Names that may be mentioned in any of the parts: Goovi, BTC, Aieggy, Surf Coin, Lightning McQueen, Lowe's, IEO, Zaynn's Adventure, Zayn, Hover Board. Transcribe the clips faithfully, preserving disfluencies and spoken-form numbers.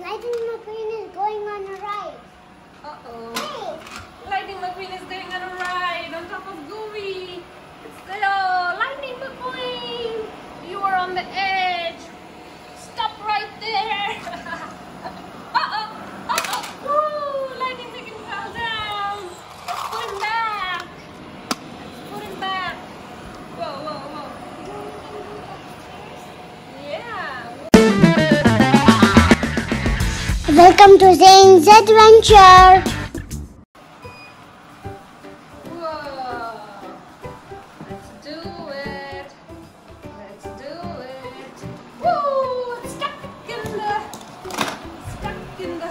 Lightning McQueen is going on a ride. Uh-oh. Hey. Lightning McQueen is going on a ride on top of Goovi. Hello, Lightning McQueen. You are on the edge. Stop right there. Uh-oh. Uh-oh. Woo. Lightning McQueen fell down. Let's put him back. Let's put him back. Whoa, whoa, whoa. Welcome to Zaynn's Adventure! Whoa! Let's do it! Let's do it! Woo! I'm stuck in the... stuck in the...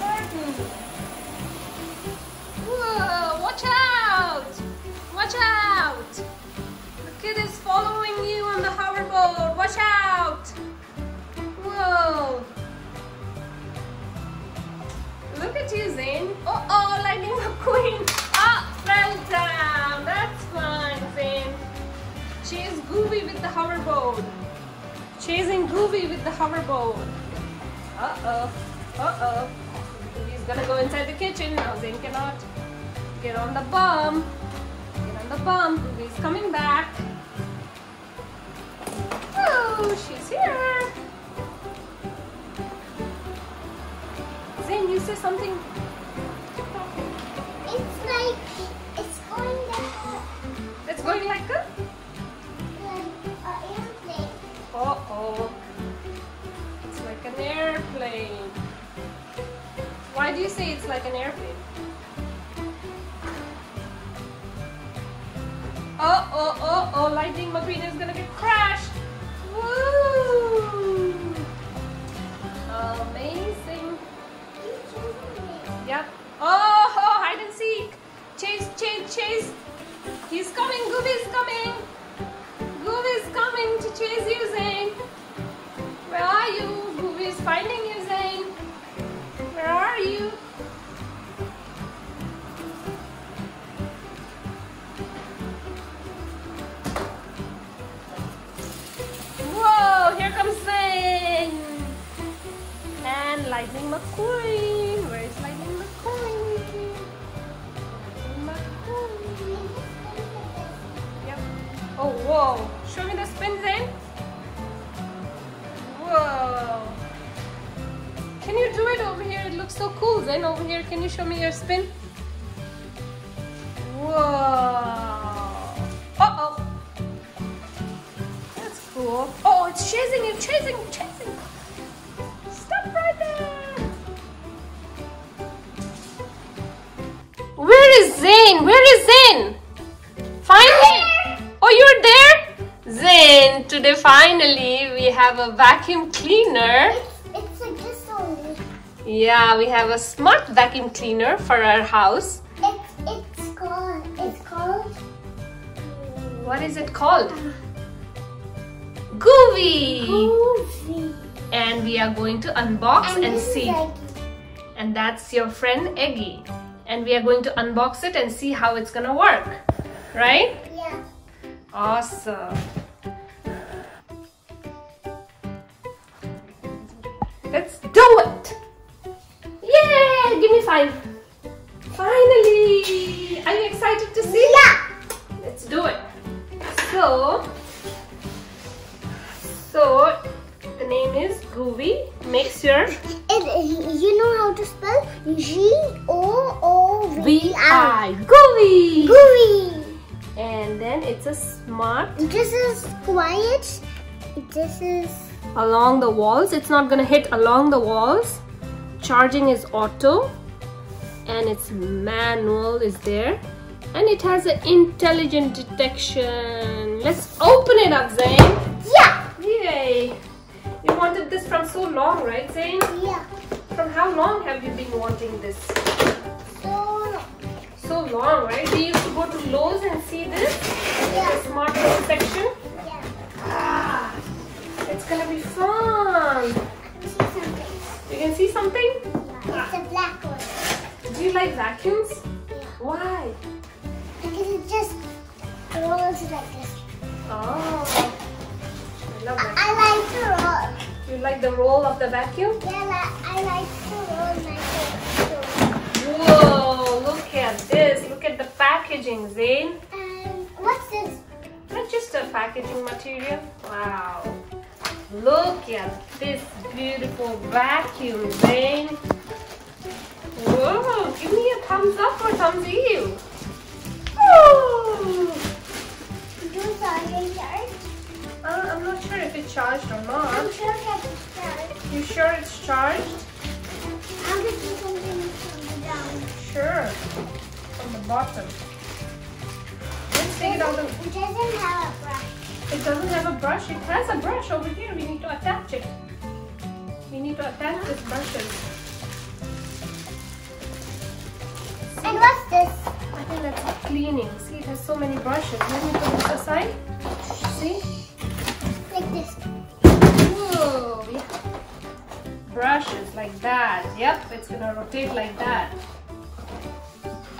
garden! Whoa! Watch out! Watch out! The kid is following you on the hover board! Watch out! Whoa! Look at you, Zayn. Oh, oh, Lightning McQueen. Ah, oh, fell down. That's fine, Zayn. Chase Goovi with the hoverboard. Chasing Goovi with the hoverboard. Uh-oh. Uh-oh. He's gonna go inside the kitchen now. Zayn cannot. Get on the bump. Get on the bump. Goovi's coming back. Oh, she's here. Zayn, you say something. It's like it's going like a. It's going like a. Like an airplane. Uh oh. It's like an airplane. Why do you say it's like an airplane? Oh oh oh oh! Lightning McQueen is gonna get crashed. Woo! Amazing. Yep. Oh, oh, hide and seek. Chase, chase, chase. He's coming. Goovi's coming. Goovi's coming to chase you, Zayn. Where are you? Goovi's finding you, Zayn. Where are you? Whoa, here comes Zayn. And Lightning McQueen. Oh, whoa. Show me the spins in. Whoa. Can you do it over here? It looks so cool. Zayn, over here, can you show me your spin? Whoa. Uh-oh. That's cool. Oh, it's chasing you, chasing, chasing. Stop right there. Where is Zayn? Where is Zayn? Find him. Oh, you're there? Zayn, today finally we have a vacuum cleaner. It's, it's a gift only. Yeah, we have a smart vacuum cleaner for our house. It's, it's called, it's called... What is it called? Uh, Goovi. Goovi. And we are going to unbox and, and see. And that's your friend Aieggy. And we are going to unbox it and see how it's gonna work. Right? Yeah. Awesome. Let's do it. Yay! Give me five. Finally. Are you excited to see? Yeah. Let's do it. So, so the name is Goovi. Make sure. And you know how to spell G O O V I. Goovi. Goovi. And then it's a smart. This is quiet. This is along the walls. It's not gonna hit along the walls. Charging is auto, and its manual is there, and it has an intelligent detection. Let's open it up, Zayn. Yeah. Yay! You wanted this from so long, right, Zayn? Yeah. From how long have you been wanting this? So long, right? We used to go to Lowe's and see this. Yeah. The smart section. Yeah. Ah, it's gonna be fun. I see something. You can see something? Yeah. Ah. It's a black one. Do you like vacuums? Yeah. Why? Because it just rolls like this. Oh. I love that. I like to roll. You like the roll of the vacuum? Yeah, I like to roll my vacuum. Whoa, look at this. Look at the packaging, Zaynn. Um, what's this? Not just a packaging material. Wow. Look at this beautiful vacuum, Zaynn. Whoa, give me a thumbs up or thumbs you. Those are charged? Uh, I'm not sure if it's charged or not. I'm sure that it's charged. You sure it's charged? I'm going to do something from the down. Sure. From the bottom. Let's take it out the... It doesn't have a brush. It doesn't have a brush? It has a brush over here. We need to attach it. We need to attach these brushes. And what's this? I think that's a cleaning. See, it has so many brushes. Let me put this aside. See? Like this. Whoa, yeah. Brushes like that. Yep, it's gonna rotate like that.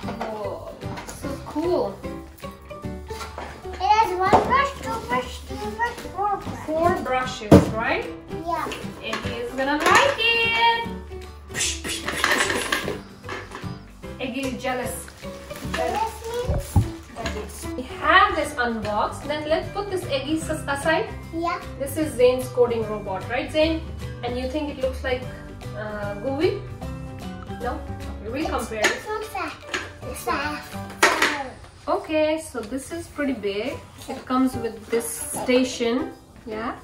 Whoa, so cool. It has one brush, two brush, three brush, four brush. Four brushes, right? Yeah. Aieggy is gonna like it. Aieggy is jealous. Jealous means? That is. We have this unboxed. Then let's put this Aieggy aside. Yeah. This is Zaynn's coding robot, right, Zaynn? And you think it looks like uh, Goovi? No? We will compare it. It looks like okay, so this is pretty big. It comes with this station. Yeah.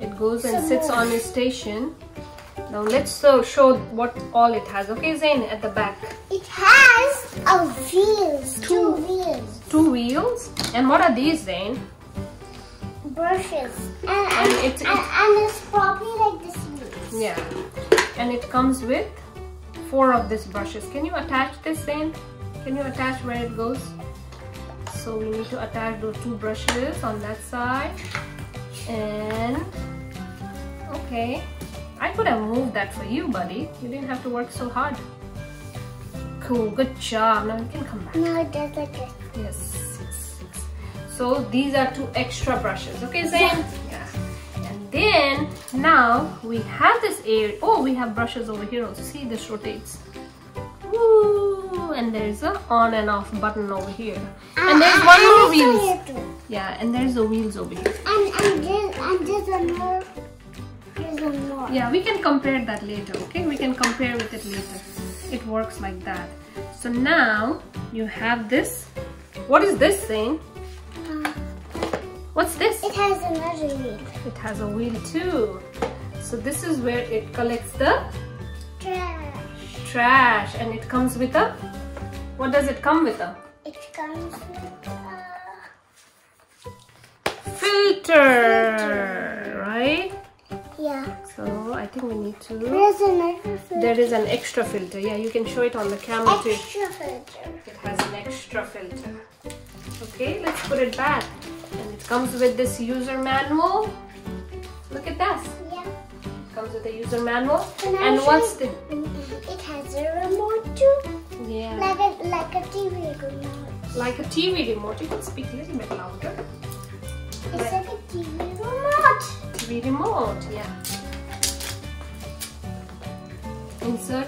It goes and sits on a station. Now let's so show what all it has. Okay, Zaynn, at the back. It has a wheels, two, two wheels. Two wheels? And what are these, Zaynn? Brushes. And, and, and, it's, and, and it's probably like this wheels. Yeah. And it comes with four of these brushes. Can you attach this, Zaynn? Can you attach where it goes? So we need to attach those two brushes on that side. And... okay. I could have moved that for you, buddy. You didn't have to work so hard. Cool, good job. Now you can come back. No, it does like this. Yes, yes, yes. So these are two extra brushes. Okay, Zaynn? Yeah. Yeah. And then, now we have this area. Oh, we have brushes over here also. See, this rotates. Woo! And there's an on and off button over here. Uh, and there's one more wheels. Yeah, and there's the wheels over here. And, and, there's, and there's one more. Yeah, we can compare that later, okay? We can compare with it later. It works like that. So now you have this. What is this, Zaynn? Uh, What's this? It has another wheel. It has a wheel too. So this is where it collects the trash. Trash, and it comes with a. What does it come with a? It comes with a filter, filter. Right? Yeah. So I think we need to. There's an extra filter. There is an extra filter. Yeah, you can show it on the camera extra too. Extra filter. It has an extra filter. Okay, let's put it back. And it comes with this user manual. Look at this. Yeah. It comes with a user manual. And, and what's the? It has a remote too. Yeah. Like a like a T V remote. Like a T V remote. You can speak a little bit louder. It's but like a T V remote. T V remote, yeah. Insert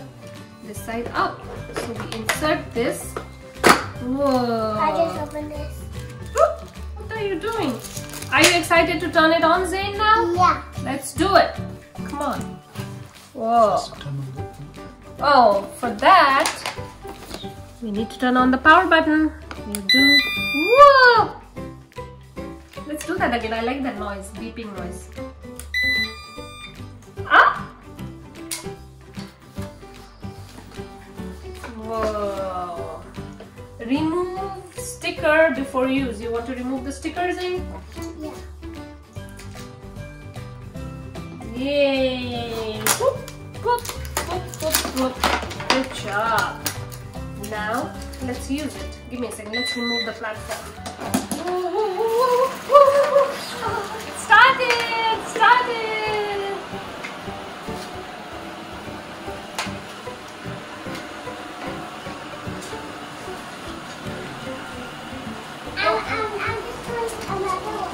this side up. So we insert this. Whoa! I just opened this. Oop, what are you doing? Are you excited to turn it on, Zaynn? Now? Yeah. Let's do it. Come on. Whoa! Oh, for that we need to turn on the power button. We do. Whoa! Let's do that again. I like that noise, beeping noise. Ah! Whoa! Remove sticker before use. You want to remove the stickers, Zaynn? Yeah. Yay! Boop, boop, boop, boop, boop. Good job. Now let's use it. Give me a second. Let's remove the platform. Started! Started! I'm, I'm, I'm just going another one.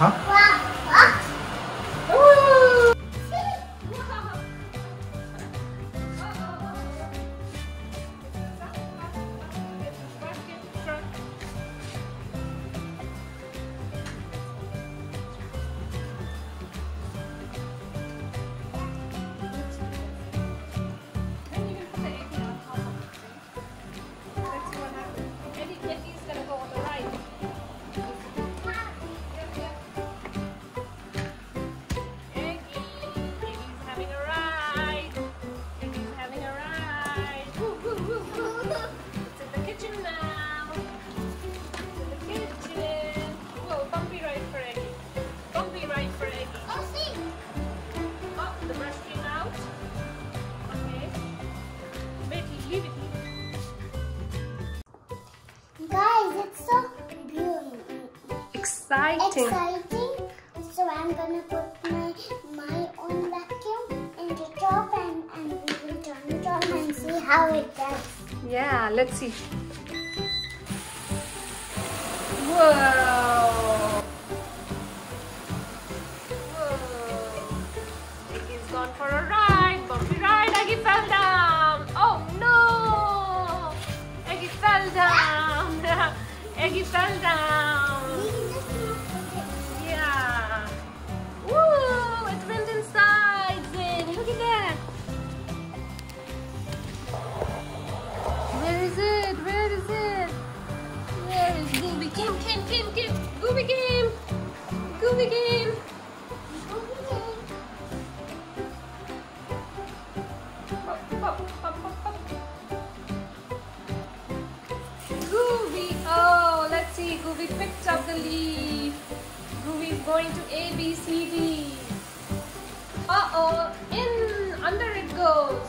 Huh? Exciting. Exciting. So I'm gonna put my my own vacuum in the top and, and we will turn it on and see how it does. Yeah, let's see. Whoa! Whoa! Aieggy's gone for a ride. Bumpy ride. Aieggy fell down. Oh no! Aieggy fell down. Aieggy fell down. Game, game, Goovi game, Goovi game, Goovi game. Pop, pop, pop, pop, pop. Goovi, oh, let's see, Goovi picked up the leaf. Goovi is going to A, B, C, D. Uh-oh, in, under it goes.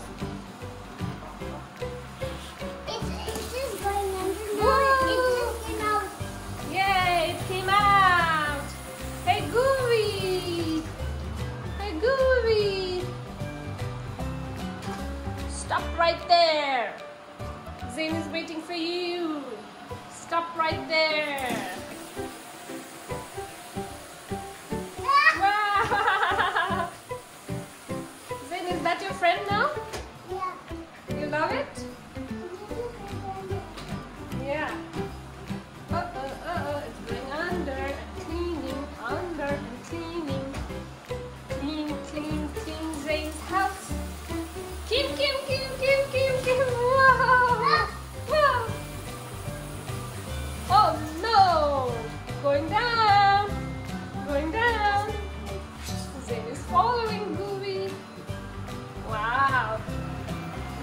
Right there. Zaynn is waiting for you. Stop right there. Ah. Zaynn, is that your friend now? Yeah. You love it? Yeah. Uh oh, uh oh. It's going under and cleaning, under and cleaning. Clean, clean, clean Zaynn's house. Kim, Kim, Kim.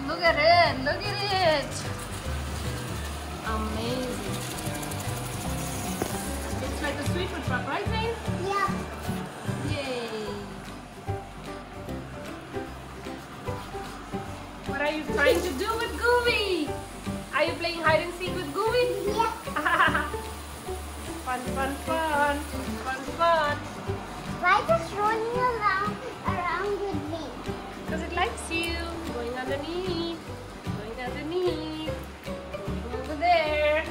Look at it, look at it. Amazing. It's like a sweet food truck, right, Zaynn? Yeah. Yay. What are you trying to do with Goovi? Are you playing hide and seek with Goovi? Yeah. Fun, fun, fun. Fun, fun. Why just rolling around, around with me? Because it likes you. Going underneath. There.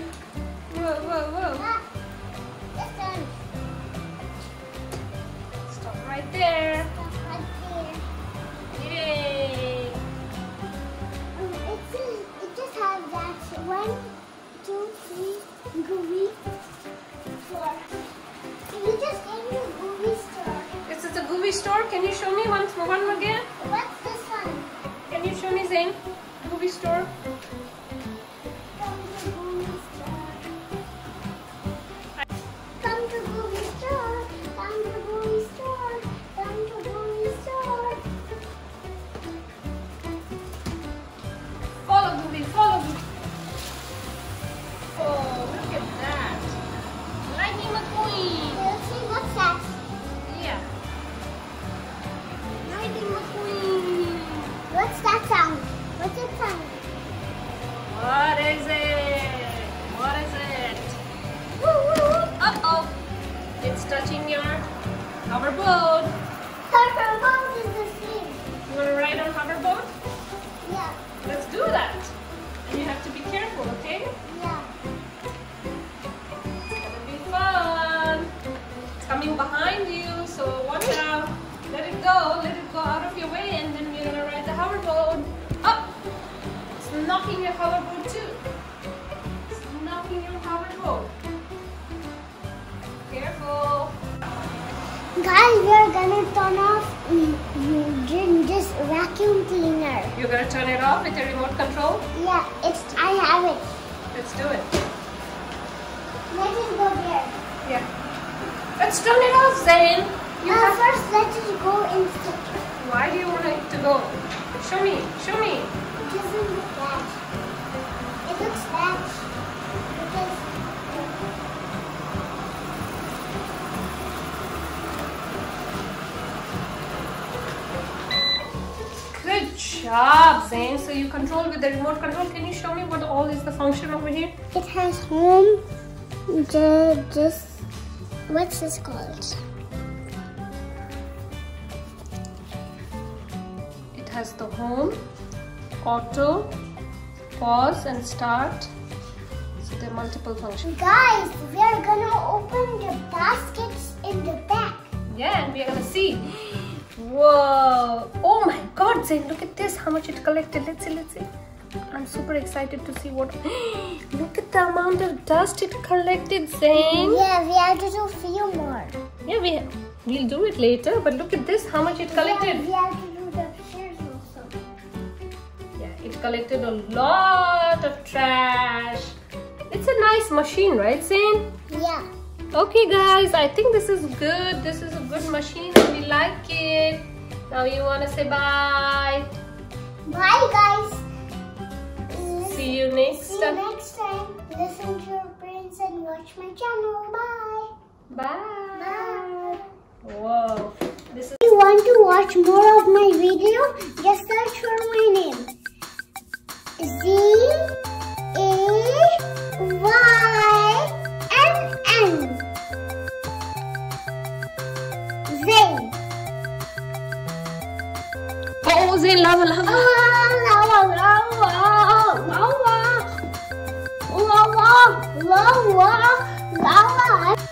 Right there. Yay. Um, it's, it just has that one, two, three, Goovi, four. Can you just name your Goovi store? This is a Goovi store. Can you show me once more, one again? What's this one? Can you show me, Zaynn? Goovi store. Follow me. Oh, look at that. Lightning McQueen. Let's see what's that. Yeah. Lightning McQueen. What's that sound? What's it sound? I'm knocking your hoverboard too. So I'm knocking your hoverboard. Careful. Guys, we are gonna turn off this vacuum cleaner. You're gonna turn it off with the remote control? Yeah, it's I have it. Let's do it. Let it go there. Yeah. Let's turn it off, Zayn. You uh, have first let it go instead. Why do you want it to go? Show me, show me. It doesn't look bad. It looks bad because good job, Zayn. So you control with the remote control. Can you show me what all is the function over here? It has home, the, this, what's this called? It has the home, auto, pause and start. So there are multiple functions. Guys, we are gonna open the baskets in the back. Yeah, and we are gonna see. Whoa! Oh my God, Zayn, look at this, how much it collected. Let's see, let's see. I'm super excited to see what... Look at the amount of dust it collected, Zayn. Yeah, we have to do a few more. Yeah, we have... we'll do it later, but look at this, how much it collected. Yeah, we have to do the chairs also. Yeah, it collected a lot of trash. It's a nice machine, right, Zayn? Yeah. Okay guys, I think this is good. This is a good machine and we like it. Now you want to say bye. Bye guys. See you next See time. See you next time. Listen to your brains and watch my channel. Bye. Bye. Bye. Whoa. This is if you want to watch more of my video, just search for my name. Z A Y N N. Zayn. Oh, Zayn, lava, lava. Lava, lava, lava, lava, lava, lava.